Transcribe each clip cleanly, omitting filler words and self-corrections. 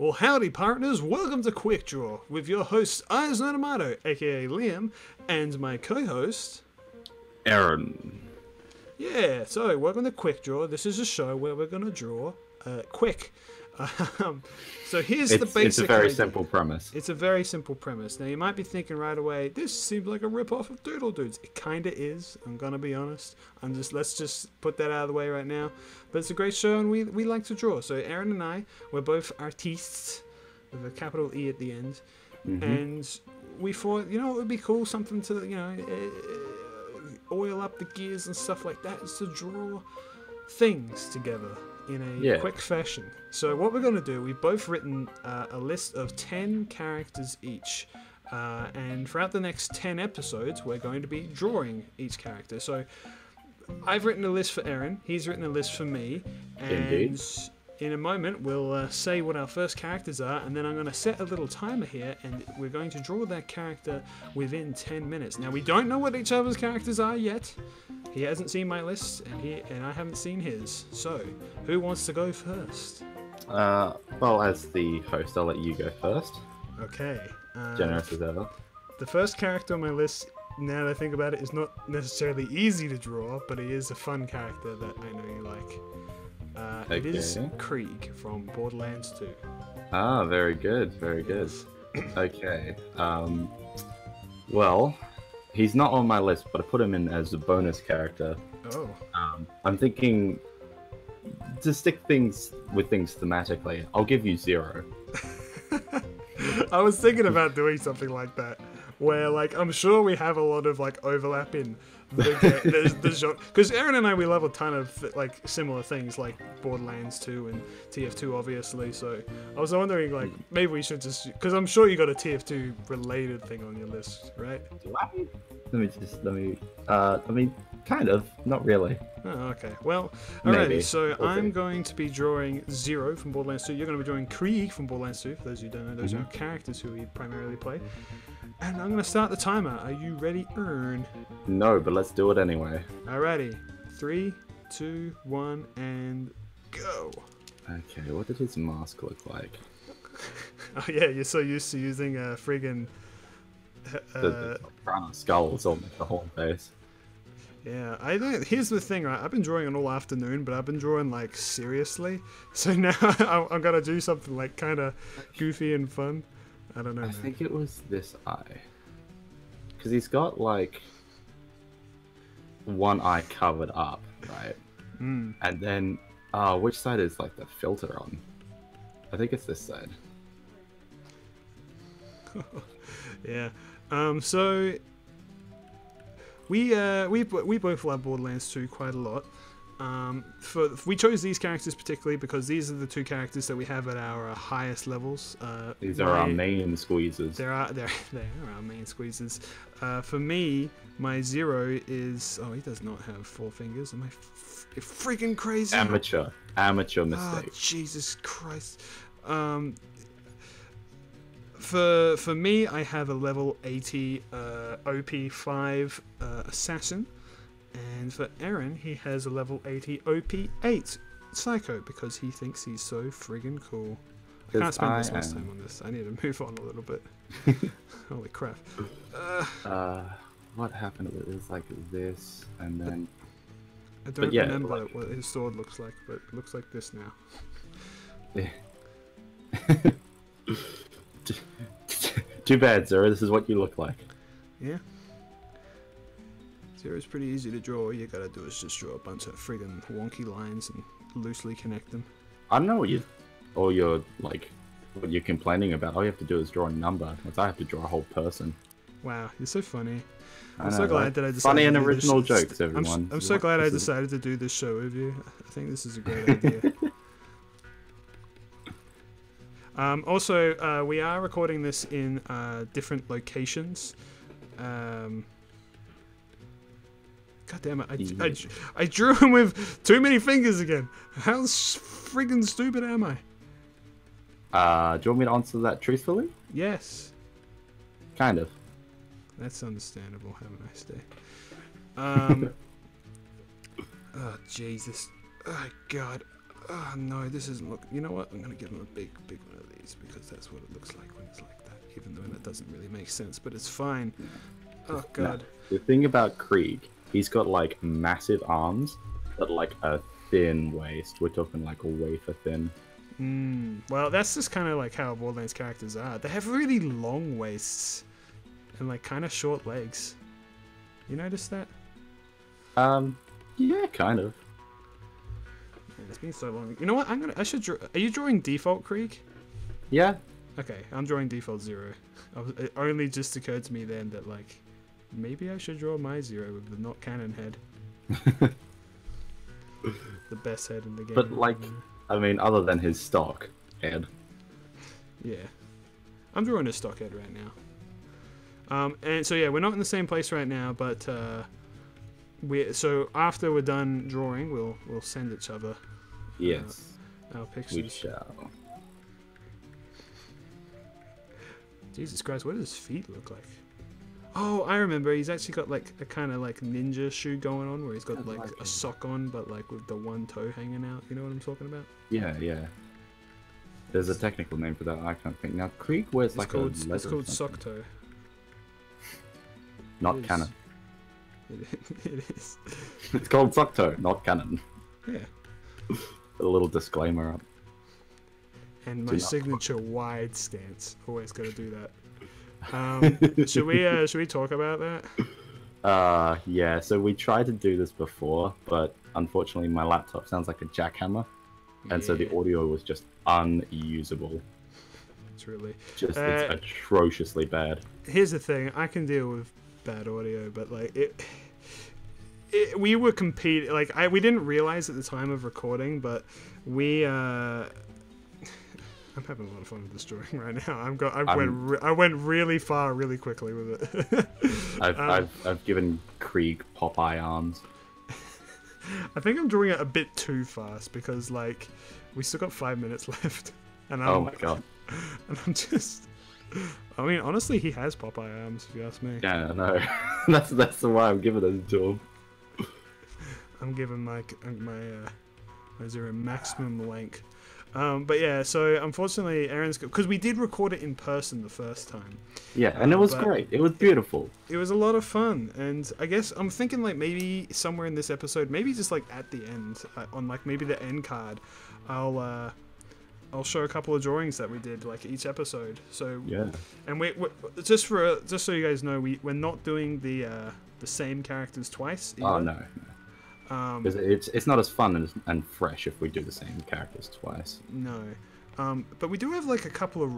Well, howdy partners, welcome to Quick Draw with your hosts Ihasnotomato, aka Liam, and my co-host Aaron. Yeah, so welcome to Quick Draw. This is a show where we're going to draw quick. So here's the basic. It's a very simple premise. It's a very simple premise. Now you might be thinking right away, this seems like a rip-off of Doodle Dudes. It kind of is. I'm gonna be honest. Let's just put that out of the way right now. But it's a great show, and we like to draw. So Aaron and I, we're both artistes with a capital E at the end, and we thought, you know, it would be cool, something to, you know, oil up the gears and stuff like that, is to draw things together in a quick fashion. So what we're going to do, we've both written a list of 10 characters each, and throughout the next 10 episodes we're going to be drawing each character. So I've written a list for Aaron, he's written a list for me, and in a moment we'll say what our first characters are, and then I'm going to set a little timer here, and we're going to draw that character within 10 minutes. Now we don't know what each other's characters are yet. He hasn't seen my list, and I haven't seen his. So, who wants to go first? Well, as the host, I'll let you go first. Okay. Generous as ever. The first character on my list, now that I think about it, is not necessarily easy to draw, but he is a fun character that I know you like. Okay. It is Krieg from Borderlands 2. Ah, very good, very good. Okay. Well, he's not on my list, but I put him in as a bonus character. Oh. I'm thinking to stick things with things thematically. I'll give you Zero. I was thinking about doing something like that, where like I'm sure we have a lot of like overlap in the genre, because Aaron and I, we love a ton of like similar things, like Borderlands 2 and TF2 obviously. So I was wondering, like, maybe we should just, because I'm sure you got a TF2 related thing on your list, right? I mean, kind of, not really. Oh, okay. Well, alrighty. So I'm going to be drawing Zero from Borderlands 2. You're going to be drawing Krieg from Borderlands 2. For those who don't know, those are characters who we primarily play. And I'm going to start the timer. Are you ready, Ern? No, but let's do it anyway. Alrighty. 3, 2, 1, and go. Okay, what did his mask look like? Oh yeah, you're so used to using a friggin' the brown skulls on the whole face. Yeah, I don't. Here's the thing, right? I've been drawing it all afternoon, but I've been drawing like seriously. So now I'm gonna do something like kind of goofy and fun. I don't know. I think it was this eye, because he's got like one eye covered up, right? And then, which side is like the filter on? I think it's this side. Yeah. So. We both love Borderlands 2 quite a lot. We chose these characters particularly because these are the two characters that we have at our highest levels. These are our main squeezes. They are our main squeezes. For me, my Zero is... Oh, he does not have four fingers. Am I freaking crazy? Amateur. Amateur mistake. Oh, Jesus Christ. For me, I have a level 80 OP5 assassin, and for Aaron, he has a level 80 OP8 psycho because he thinks he's so friggin' cool. I can't spend this much time on this. I need to move on a little bit. Holy crap! What happened? It was like this, and then I don't remember what his sword looks like, but it looks like this now. Yeah. Too bad, Zero. This is what you look like. Yeah. Zero's pretty easy to draw. All you gotta do is just draw a bunch of friggin' wonky lines and loosely connect them. I don't know what you, or you're like, what you're complaining about. All you have to do is draw a number. Because I have to draw a whole person. Wow, you're so funny. I'm so glad that I decided. Funny and original jokes, everyone. I'm so glad I decided to do this show with you. I think this is a great idea. Also, we are recording this in different locations. God damn it! I drew him with too many fingers again. How friggin' stupid am I? Do you want me to answer that truthfully? Yes. Kind of. That's understandable. Have a nice day. Oh Jesus! Oh God! Oh no, this isn't look. You know what? I'm gonna give him a big one of these because that's what it looks like when it's like that. Even though that doesn't really make sense, but it's fine. Oh god. No, the thing about Krieg, he's got like massive arms, but like a thin waist. We're talking like a wafer thin. Well, that's just kind of like how Borderlands characters are. They have really long waists and like kind of short legs. You notice that? Yeah, kind of. Man, it's been so long. You know what? I should draw. Are you drawing default Krieg? Yeah. Okay, I'm drawing default Zero. It only just occurred to me then that like maybe I should draw my Zero with the not cannon head. The best head in the game. But like, I mean, other than his stock head. Yeah, I'm drawing his stock head right now. And so yeah, we're not in the same place right now, but so after we're done drawing, we'll send each other. Yes. Our pictures. We shall. Jesus Christ, what does his feet look like? Oh, I remember. He's actually got like a kind of like ninja shoe going on, where he's got like a sock on, but like with the one toe hanging out. You know what I'm talking about? Yeah, yeah. There's a technical name for that. I can't think now. Krieg wears like a. It's called sock toe. Not canon. It is. It's called sock toe, not canon. Yeah. Put a little disclaimer up. And my signature wide stance. Always gotta do that. Should we talk about that? Yeah, so we tried to do this before, but unfortunately my laptop sounds like a jackhammer, and so the audio was just unusable. It's really just it's atrociously bad. Here's the thing, I can deal with bad audio, but like we were competing. Like we didn't realize at the time of recording, but we I'm having a lot of fun with this drawing right now. I went really far really quickly with it. I've given Krieg Popeye arms. I think I'm drawing it a bit too fast because like we still got 5 minutes left, and oh my god, and I'm just. I mean, honestly, he has Popeye arms if you ask me. Yeah, I know. that's why I'm giving it to him. I'm giving my Zero maximum length. But yeah, so unfortunately, Aaron's because we did record it in person the first time. Yeah, and it was great. It was beautiful. It was a lot of fun, and I guess I'm thinking like maybe somewhere in this episode, maybe just like at the end, on like maybe the end card, I'll show a couple of drawings that we did like each episode. So yeah, and we're just so you guys know, we're not doing the same characters twice either. Oh no. It's not as fun and fresh if we do the same characters twice. No, but we do have like a couple of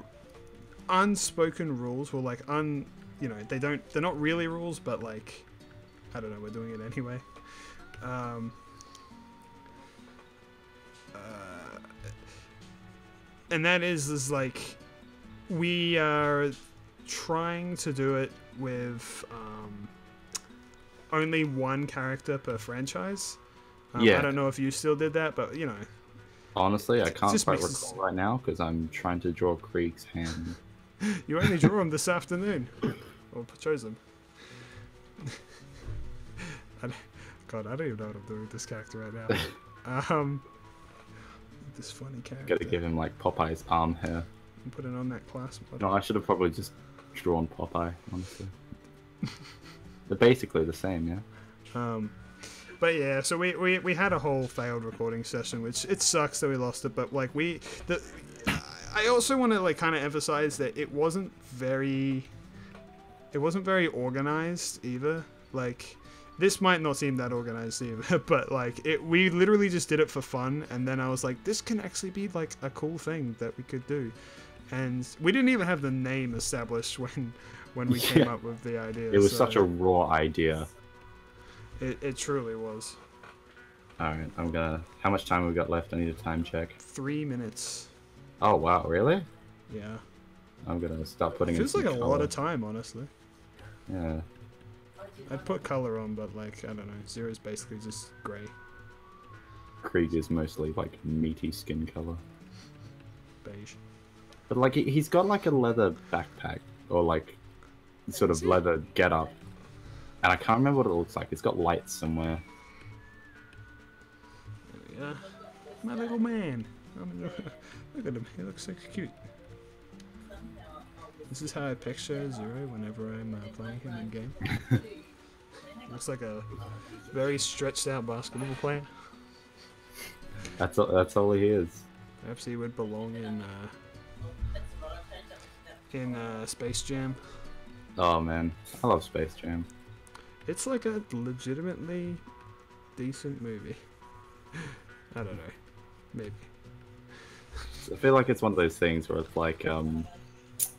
unspoken rules. Well, like you know, they're not really rules, but like, I don't know, we're doing it anyway. And that is like, we are trying to do it with. Only one character per franchise. Yeah. I don't know if you still did that, but you know. Honestly, I can't quite recall right now because I'm trying to draw Krieg's hand. You only drew him this afternoon. Or chose him. God, I don't even know what I'm doing with this character right now. This funny character. Gotta give him like Popeye's arm hair. And put it on that class. No, I should have probably just drawn Popeye, honestly. They're basically the same, yeah. But yeah, so we had a whole failed recording session, which it sucks that we lost it. But like I also want to like kind of emphasize that it wasn't very organized either. Like this might not seem that organized either, but like we literally just did it for fun, and then I was like, this can actually be like a cool thing that we could do, and we didn't even have the name established when we came up with the idea. It was such a raw idea. It truly was. Alright, how much time have we got left? I need a time check. 3 minutes. Oh wow, really? Yeah. I'm gonna start putting it. Feels like a lot of time, honestly. Yeah. I'd put color on, but like, I don't know, Zero's basically just grey. Krieg is mostly like meaty skin colour. Beige. But like, he's got like a leather backpack, or like, sort of leather get up, and I can't remember what it looks like. It's got lights somewhere. There we go. My little man. Look at him. He looks so cute. This is how I picture Zero whenever I'm playing him in game. Looks like a very stretched out basketball player. That's all he is. Perhaps he would belong in Space Jam. Oh man, I love Space Jam. It's like a legitimately decent movie. I don't know, maybe. I feel like it's one of those things where it's like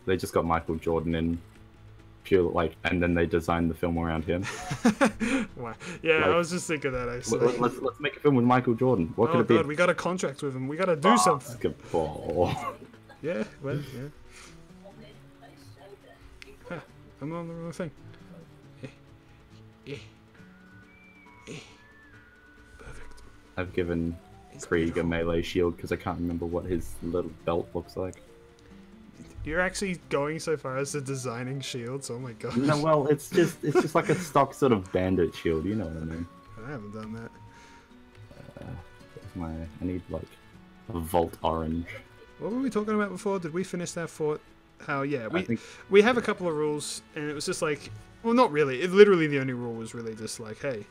they just got Michael Jordan in pure like, and then they designed the film around him. Wow. Yeah, like, I was just thinking that actually. Let's make a film with Michael Jordan. What could it be? Oh god, we got a contract with him. We got to do something. Basketball. Yeah, well, yeah. Huh, I'm on the wrong thing. Perfect. I've given Krieg a melee shield because I can't remember what his little belt looks like. You're actually going so far as to designing shields. Oh my god. No, well, it's just like a stock sort of bandit shield. You know what I mean? I haven't done that. I need like a Volt Orange. What were we talking about before? Did we finish that thought? We have a couple of rules, and it was just like, well, not really. It literally the only rule was really just like, hey,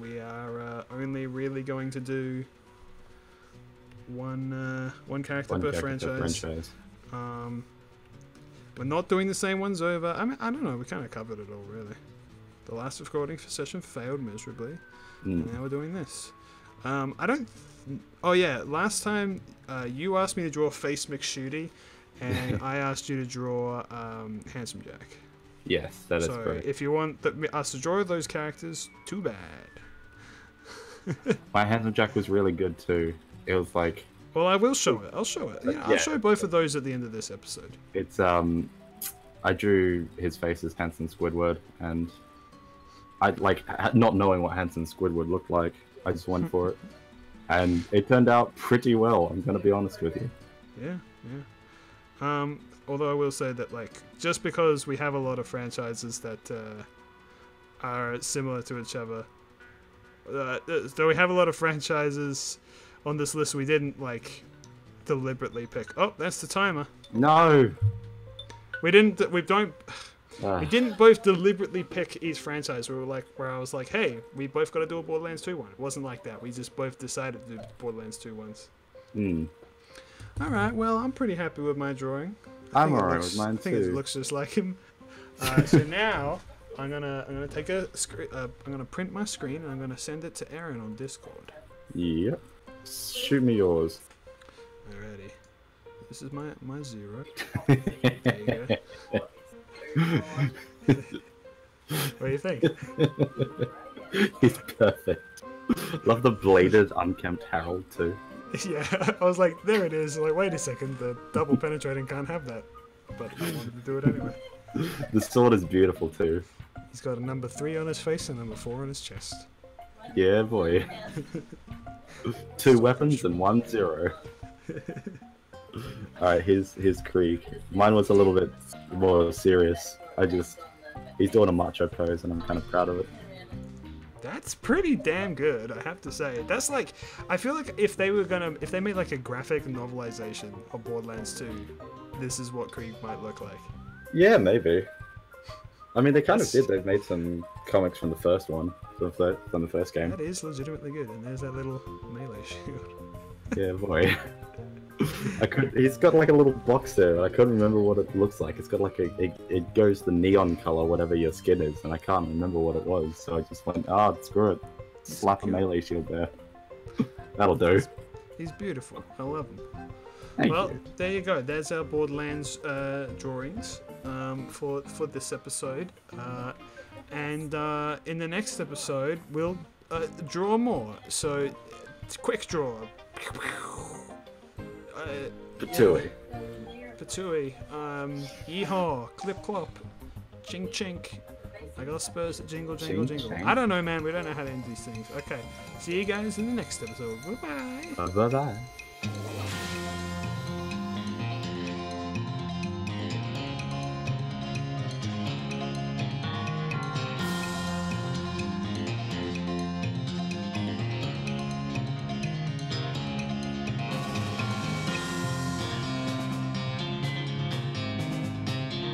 we are only really going to do one character per franchise. We're not doing the same ones over. I mean, I don't know. We kind of covered it all, really. The last recording session failed miserably, and now we're doing this. I don't. Oh yeah, last time you asked me to draw Face McShuty, and I asked you to draw Handsome Jack. Yes, that is correct. So if you want us to draw those characters, too bad. My Handsome Jack was really good too. It was like. Well, I will show it. I'll show it. Yeah, I'll show both of those at the end of this episode. It's I drew his face as Handsome Squidward, and I like not knowing what Handsome Squidward looked like. I just went for it, and it turned out pretty well. I'm gonna be honest with you. Yeah, yeah. Although I will say that, like, just because we have a lot of franchises that are similar to each other, though we have a lot of franchises on this list, we didn't like deliberately pick. Oh, that's the timer. No, we didn't. We didn't both deliberately pick each franchise. We were like, where I was like, hey, we both got to do a Borderlands 2 one. It wasn't like that. We just both decided to do Borderlands 2 ones. Hmm. Alright, well, I'm pretty happy with my drawing. I'm alright with mine too. I think it looks just like him. So now, I'm gonna take I'm gonna print my screen and I'm gonna send it to Aaron on Discord. Yep. Shoot me yours. Alrighty. This is my Zero. There you go. What do you think? He's perfect. Love the bladed, unkempt Harold too. Yeah, I was like, there it is. Like, wait a second, the double penetrating can't have that, but I wanted to do it anyway. The sword is beautiful too. He's got a number 3 on his face and number 4 on his chest. Yeah, boy. 2 weapons and 1 Zero. All right, here's Krieg. Mine was a little bit more serious. He's doing a macho pose, and I'm kind of proud of it. That's pretty damn good, I have to say. That's like, I feel like if they made like a graphic novelization of Borderlands 2, this is what Krieg might look like. Yeah, maybe. I mean, they kind of did. They've made some comics from the first one, from the first game. That is legitimately good, and there's that little melee shield. Yeah, boy. He's got like a little box there, and I couldn't remember what it looks like. It's got like it goes the neon color, whatever your skin is, and I can't remember what it was, so I just went, screw it. Slap a melee shield there. That'll do. He's beautiful. I love him. Well, there you go. There's our Borderlands drawings for this episode. And in the next episode, we'll draw more. So, quick draw. Patooey. Yeah. Patooey. Yeehaw. Clip clop. Chink chink. I got spurs that jingle jingle jingle. I don't know, man. We don't know how to end these things. Okay. See you guys in the next episode. Bye bye. Bye bye.